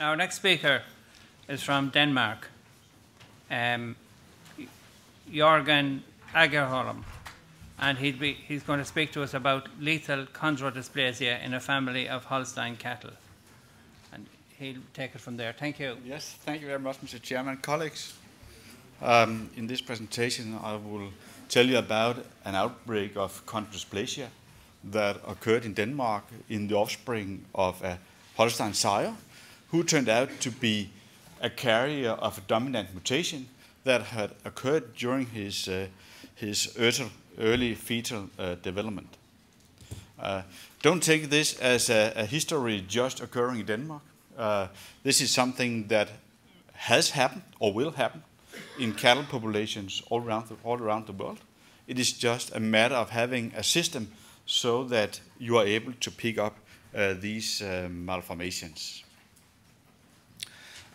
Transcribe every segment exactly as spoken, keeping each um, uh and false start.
Our next speaker is from Denmark, um, Jørgen Agerholm, and he'd be, he's going to speak to us about lethal chondrodysplasia in a family of Holstein cattle. And he'll take it from there. Thank you. Yes, thank you very much, Mister Chairman. Colleagues, um, in this presentation I will tell you about an outbreak of chondrodysplasia that occurred in Denmark in the offspring of a Holstein sire, who turned out to be a carrier of a dominant mutation that had occurred during his, uh, his early fetal uh, development. Uh, don't take this as a, a history just occurring in Denmark. Uh, this is something that has happened or will happen in cattle populations all around the, all around the world. It is just a matter of having a system so that you are able to pick up uh, these uh, malformations.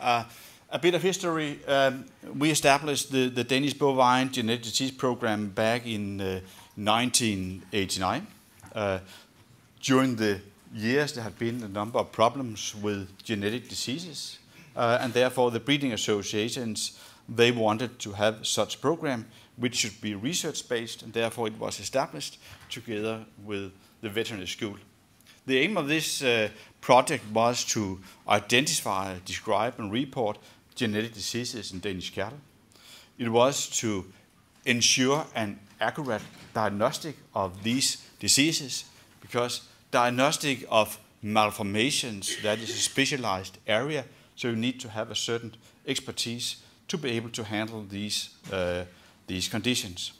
Uh, a bit of history. Um, we established the, the Danish Bovine Genetic Disease Program back in uh, nineteen eighty-nine. Uh, during the years, there had been a number of problems with genetic diseases, uh, and therefore the breeding associations, they wanted to have such a program which should be research-based, and therefore it was established together with the veterinary school. The aim of this uh, project was to identify, describe, and report genetic diseases in Danish cattle. It was to ensure an accurate diagnostic of these diseases, because diagnostic of malformations, that is a specialized area, so you need to have a certain expertise to be able to handle these, uh, these conditions.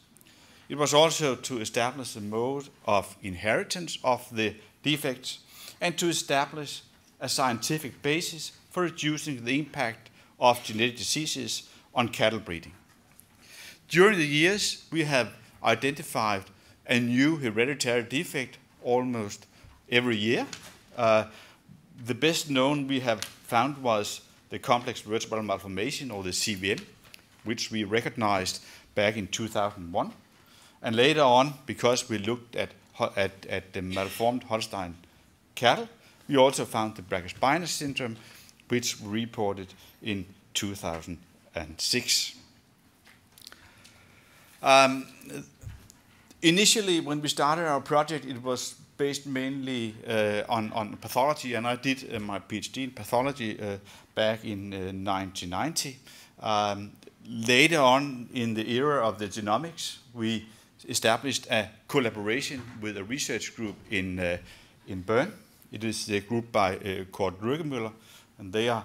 It was also to establish the mode of inheritance of the defects, and to establish a scientific basis for reducing the impact of genetic diseases on cattle breeding. During the years, we have identified a new hereditary defect almost every year. Uh, the best known we have found was the complex vertebral malformation, or the C V M, which we recognized back in two thousand one. And later on, because we looked at At, at the malformed Holstein cattle, we also found the Brachyspinus syndrome, which we reported in two thousand six. Um, initially, when we started our project, it was based mainly uh, on, on pathology, and I did uh, my PhD in pathology uh, back in uh, nineteen ninety. Um, later on in the era of the genomics, we established a collaboration with a research group in, uh, in Bern. It is a group by uh, Kurt Rüegg-Müller, and they are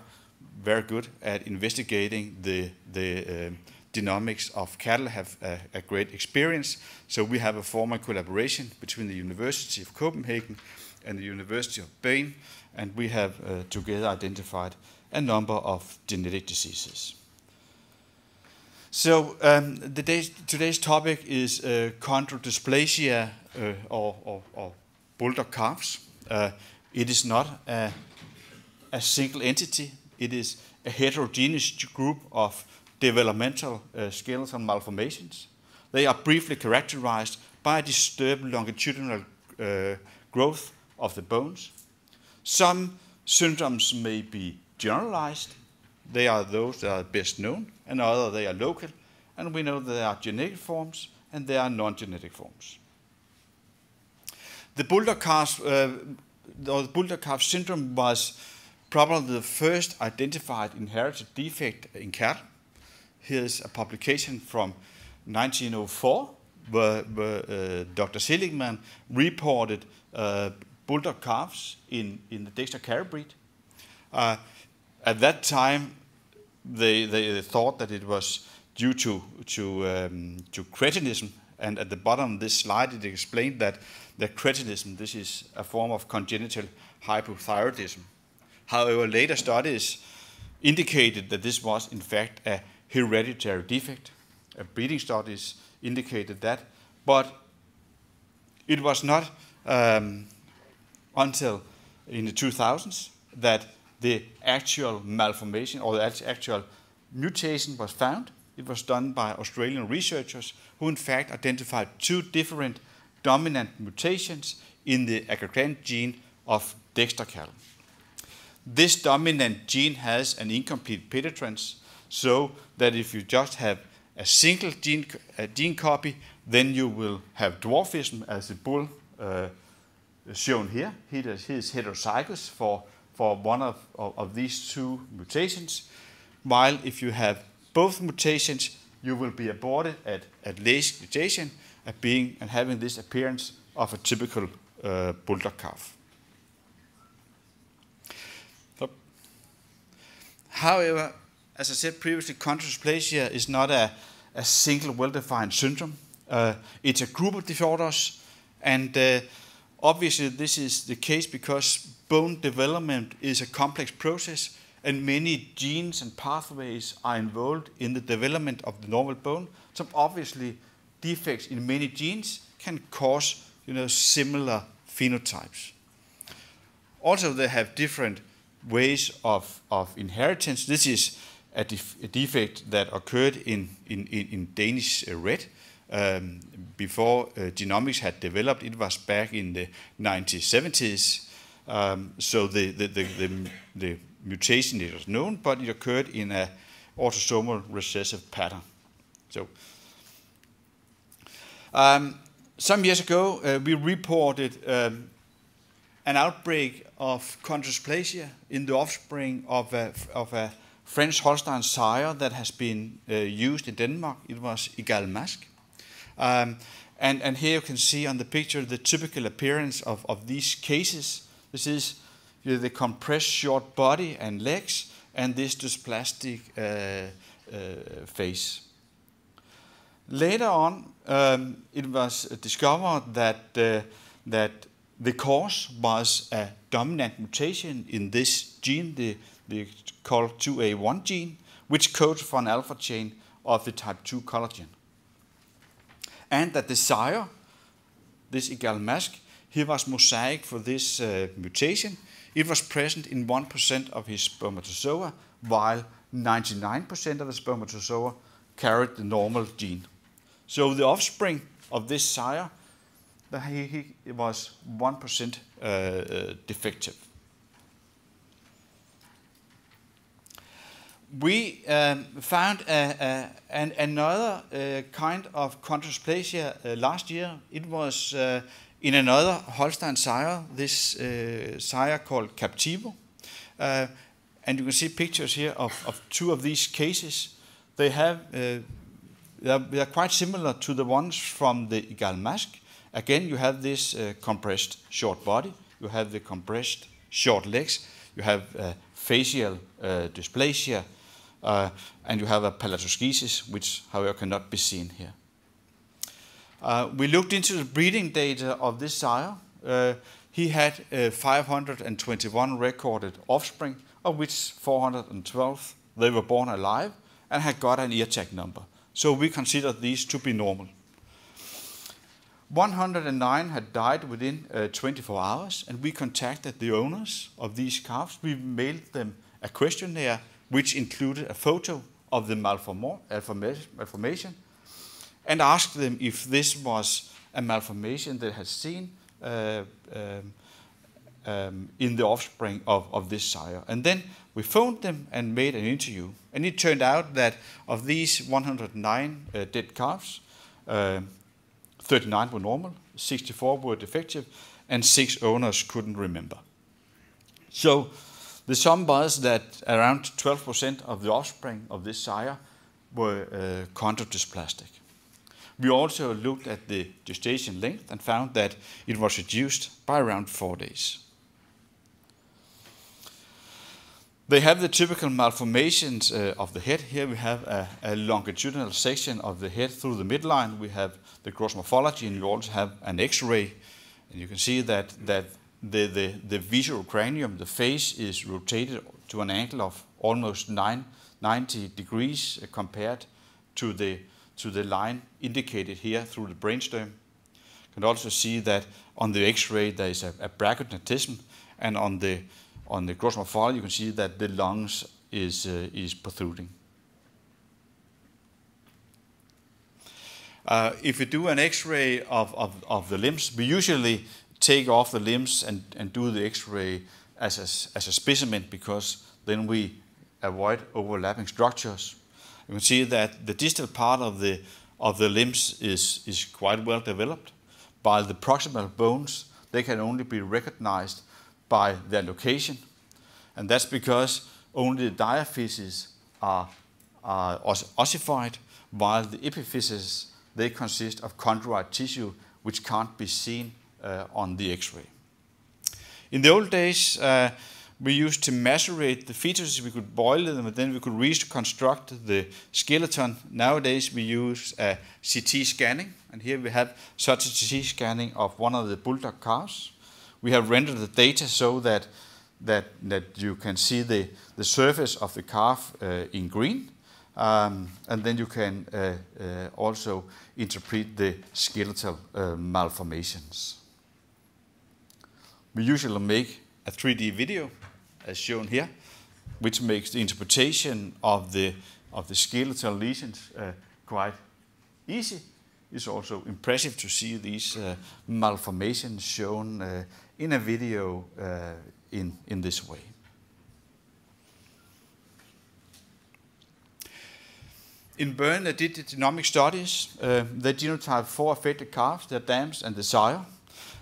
very good at investigating the, the uh, genomics of cattle, have a, a great experience. So we have a formal collaboration between the University of Copenhagen and the University of Bern, and we have uh, together identified a number of genetic diseases. So um, the day's, today's topic is uh, chondrodysplasia uh, or, or, or bulldog calves. Uh, it is not a, a single entity. It is a heterogeneous group of developmental uh, skeletal malformations. They are briefly characterized by disturbed longitudinal uh, growth of the bones. Some syndromes may be generalized. They are those that are best known, and other they are local, and we know there are genetic forms and there are non-genetic forms. The bulldog calf, uh, the bulldog calf syndrome was probably the first identified inherited defect in cattle. Here's a publication from nineteen oh four where, where uh, Doctor Seligman reported uh, bulldog calves in, in the Dexter carib breed. Uh, At that time, they, they, they thought that it was due to, to, um, to cretinism, and at the bottom of this slide it explained that the cretinism, this is a form of congenital hypothyroidism. However, later studies indicated that this was in fact a hereditary defect. Uh, breeding studies indicated that, but it was not um, until in the two thousands that the actual malformation or the actual mutation was found. It was done by Australian researchers who in fact identified two different dominant mutations in the aggregant gene of Dexter cattle. this dominant gene has an incomplete penetrance, so that if you just have a single gene, a gene copy, then you will have dwarfism as the bull uh, shown here. He does, he is heterozygous for, for one of, of, of these two mutations, while if you have both mutations, you will be aborted at, at late mutation at being and having this appearance of a typical uh, bulldog calf. So, however, as I said previously, chondrodysplasia is not a, a single well-defined syndrome. Uh, it's a group of disorders, and uh, obviously this is the case because bone development is a complex process, and many genes and pathways are involved in the development of the normal bone. So obviously defects in many genes can cause, you know, similar phenotypes. Also, they have different ways of, of inheritance. This is a, def a defect that occurred in, in, in Danish red. Um, before uh, genomics had developed, it was back in the nineteen seventies. Um, so the, the, the, the, the mutation it was known, but it occurred in an autosomal recessive pattern. So, um, some years ago, uh, we reported um, an outbreak of chondrodysplasia in the offspring of a, of a French Holstein sire that has been uh, used in Denmark. It was Égalmasque. Um, and, and here you can see on the picture the typical appearance of, of these cases. This is, you know, the compressed short body and legs, and this dysplastic uh, uh, face. Later on, um, it was discovered that, uh, that the cause was a dominant mutation in this gene, the, the C O L two A one gene, which codes for an alpha chain of the type two collagen. And that the sire, this Égalmasque, he was mosaic for this uh, mutation. It was present in one percent of his spermatozoa, while ninety-nine percent of the spermatozoa carried the normal gene. So the offspring of this sire, he, he it was one percent uh, uh, defective. We um, found a, a, an, another uh, kind of chondrodysplasia uh, last year. It was uh, in another Holstein sire, this uh, sire called Captivo. Uh, and you can see pictures here of, of two of these cases. They have uh, they, are, they are quite similar to the ones from the Égalmasque. Again, you have this uh, compressed short body, you have the compressed short legs, you have uh, facial uh, dysplasia, uh, and you have a palatoschisis, which, however, cannot be seen here. Uh, we looked into the breeding data of this sire. Uh, he had uh, five hundred twenty-one recorded offspring, of which four hundred twelve, they were born alive and had got an ear tag number. So we consider these to be normal. one hundred nine had died within uh, twenty-four hours, and we contacted the owners of these calves. We mailed them a questionnaire which included a photo of the malformation and asked them if this was a malformation they had seen uh, um, um, in the offspring of, of this sire. And then we phoned them and made an interview. And it turned out that of these one hundred nine uh, dead calves, uh, thirty-nine were normal, sixty-four were defective, and six owners couldn't remember. So the sum was that around twelve percent of the offspring of this sire were uh, chondrodysplastic. We also looked at the gestation length and found that it was reduced by around four days. They have the typical malformations uh, of the head. Here we have a, a longitudinal section of the head through the midline. We have the gross morphology, and you also have an X-ray. And you can see that, that the, the, the visual cranium, the face, is rotated to an angle of almost ninety degrees compared to the, to the line indicated here through the brainstem. You can also see that on the X-ray there is a, a brachydactylism, and on the On the gross morphology, you can see that the lungs is, uh, is protruding. Uh, if we do an X-ray of, of, of the limbs, we usually take off the limbs and, and do the X-ray as a, as a specimen, because then we avoid overlapping structures. You can see that the distal part of the of the limbs is is quite well developed, while the proximal bones, they can only be recognized by their location, and that's because only the diaphyses are are ossified, while the epiphyses, they consist of chondroid tissue which can't be seen uh, on the X-ray. In the old days, uh, we used to macerate the fetuses. We could boil them, and then we could reconstruct the skeleton. Nowadays, we use a C T scanning, and here we have such a C T scanning of one of the bulldog calves. We have rendered the data so that that that you can see the the surface of the calf uh, in green, um, and then you can uh, uh, also interpret the skeletal uh, malformations. We usually make a three D video, as shown here, which makes the interpretation of the of the skeletal lesions uh, quite easy. It's also impressive to see these uh, malformations shown uh, in a video uh, in in this way. In Bern, they did the genomic studies. Uh, they genotyped four affected calves, their dams, and the sire.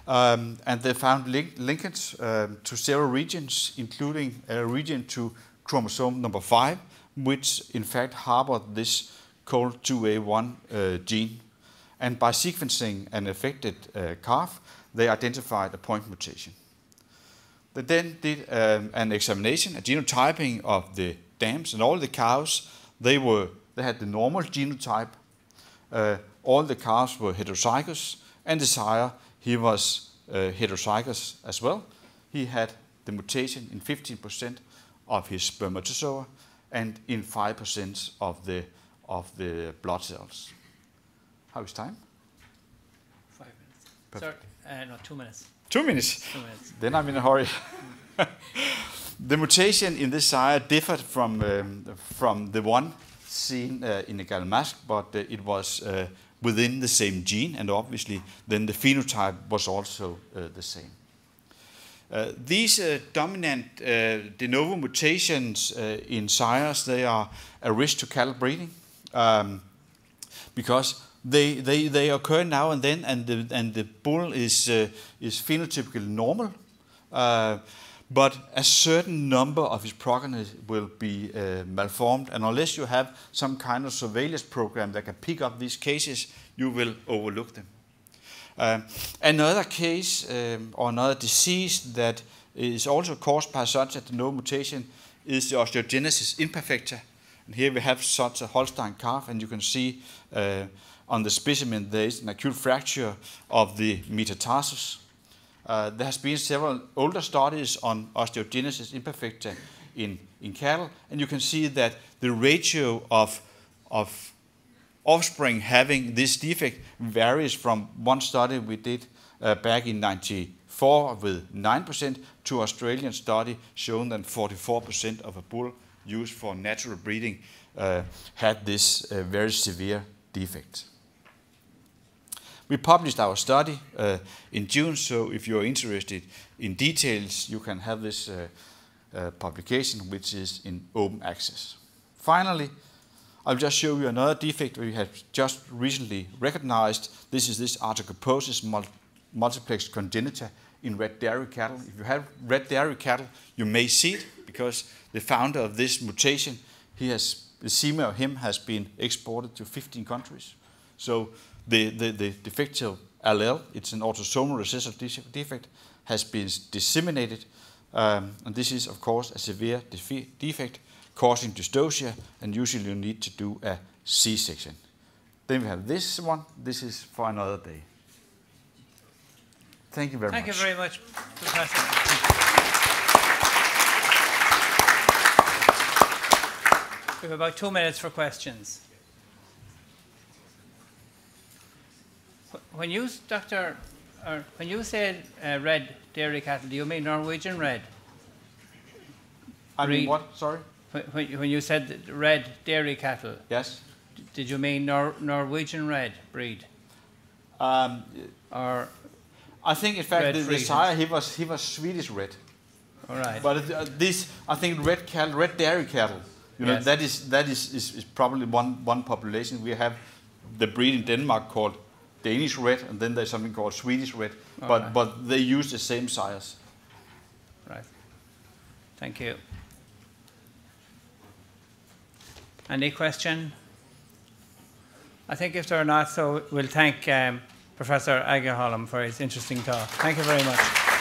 Um, and they found link linkage uh, to several regions, including a region to chromosome number five, which in fact harbored this C O L two A one uh, gene. And by sequencing an affected uh, calf, they identified a point mutation. They then did um, an examination, a genotyping of the dams, and all the cows, they were they had the normal genotype. Uh, all the calves were heterozygous, and the sire, he was uh, heterozygous as well. He had the mutation in fifteen percent of his spermatozoa and in five percent of the of the blood cells. How is time? Five minutes. Perfect. Sorry, uh, no, two minutes. Two minutes. Two minutes. Then I'm in a hurry. The mutation in this sire differed from um, from the one seen uh, in the Égalmasque, but uh, it was. Uh, within the same gene, and obviously then the phenotype was also uh, the same. Uh, these uh, dominant uh, de novo mutations uh, in sires, they are a risk to cattle breeding, um, because they, they, they occur now and then, and the, and the bull is, uh, is phenotypically normal, uh, but a certain number of his progeny will be uh, malformed, and unless you have some kind of surveillance program that can pick up these cases, you will overlook them. Um, another case um, or another disease that is also caused by such a de novo mutation is the osteogenesis imperfecta. And here we have such a Holstein calf, and you can see uh, on the specimen there is an acute fracture of the metatarsus. Uh, there has been several older studies on osteogenesis imperfecta in, in cattle, and you can see that the ratio of, of offspring having this defect varies from one study we did uh, back in ninety-four with nine percent to Australian study shown that forty-four percent of a bull used for natural breeding uh, had this uh, very severe defect. We published our study uh, in June, so if you're interested in details, you can have this uh, uh, publication, which is in open access. Finally, I'll just show you another defect we have just recently recognized. This is this Arthrogryposis Multiplex Congenita in red dairy cattle. If you have red dairy cattle, you may see it, because the founder of this mutation, he has, the semen of him has been exported to fifteen countries. So The, the, the defective allele, it's an autosomal recessive defect, has been disseminated. Um, and this is, of course, a severe defe defect causing dystocia, and usually you need to do a C section. Then we have this one. This is for another day. Thank you very Thank much. Thank you very much, Professor. We have about two minutes for questions. When you, Doctor, or when you said uh, red dairy cattle, do you mean Norwegian red? I Reed. mean what? Sorry. When, when you said red dairy cattle, yes. Did you mean Nor Norwegian red breed? Um, or I think, in fact, the sire he was he was Swedish red. All right. But it, uh, this, I think, red cattle, red dairy cattle, you know, yes. that is that is, is, is probably one one population. We have the breed in Denmark called Danish red, and then there's something called Swedish red. All but right. but they use the same sires. Right. Thank you. Any question? I think if there are not, so we'll thank um, Professor Agerholm for his interesting talk. Thank you very much.